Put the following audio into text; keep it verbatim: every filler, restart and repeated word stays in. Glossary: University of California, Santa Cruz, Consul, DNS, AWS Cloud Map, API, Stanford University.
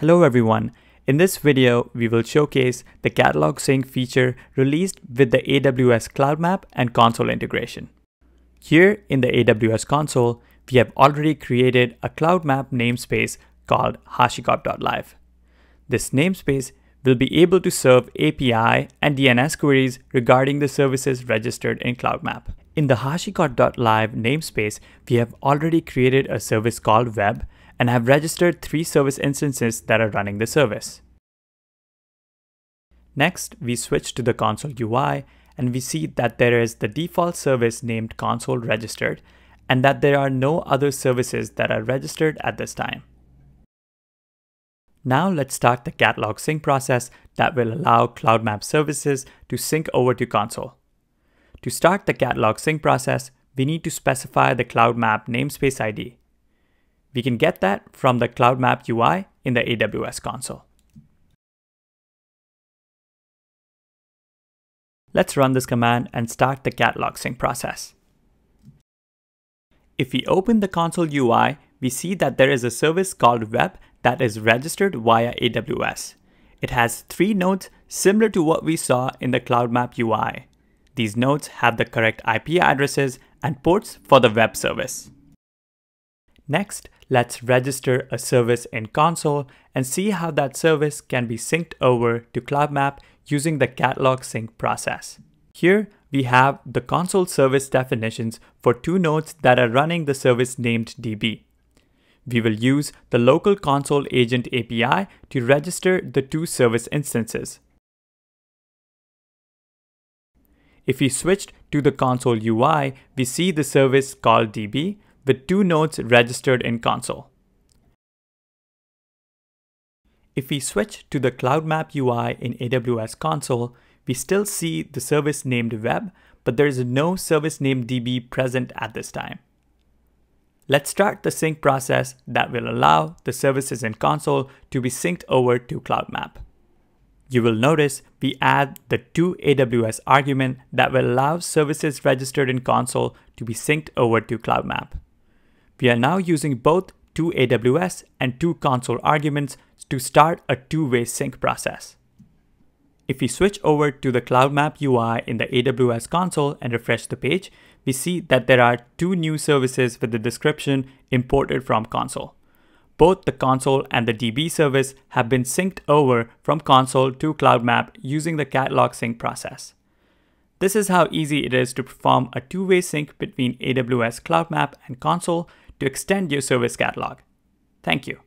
Hello everyone. In this video, we will showcase the catalog sync feature released with the A W S Cloud Map and Consul integration. Here in the A W S Console, we have already created a Cloud Map namespace called hashicorp dot live. This namespace will be able to serve A P I and D N S queries regarding the services registered in Cloud Map. In the hashicorp dot live namespace, we have already created a service called web and have registered three service instances that are running the service. Next, we switch to the Consul U I and we see that there is the default service named Consul registered and that there are no other services that are registered at this time. Now let's start the catalog sync process that will allow Cloud Map services to sync over to Consul. To start the catalog sync process, we need to specify the Cloud Map namespace I D. We can get that from the Cloud Map U I in the A W S console. Let's run this command and start the catalog sync process. If we open the console U I, we see that there is a service called web that is registered via A W S. It has three nodes similar to what we saw in the Cloud Map U I. These nodes have the correct I P addresses and ports for the web service. Next, let's register a service in Consul and see how that service can be synced over to Cloud Map using the catalog sync process. Here, we have the Consul service definitions for two nodes that are running the service named D B. We will use the local Consul agent A P I to register the two service instances. If we switched to the Consul U I, we see the service called D B with two nodes registered in Consul. If we switch to the Cloud Map U I in A W S Console, we still see the service named web, but there is no service named D B present at this time. Let's start the sync process that will allow the services in Console to be synced over to Cloud Map. You will notice we add the to A W S argument that will allow services registered in Console to be synced over to Cloud Map. We are now using both two A W S and two Consul arguments to start a two-way sync process. If we switch over to the Cloud Map U I in the A W S console and refresh the page, we see that there are two new services with the description imported from Consul. Both the Consul and the D B service have been synced over from Consul to Cloud Map using the catalog sync process. This is how easy it is to perform a two-way sync between A W S Cloud Map and Consul to extend your service catalog. Thank you.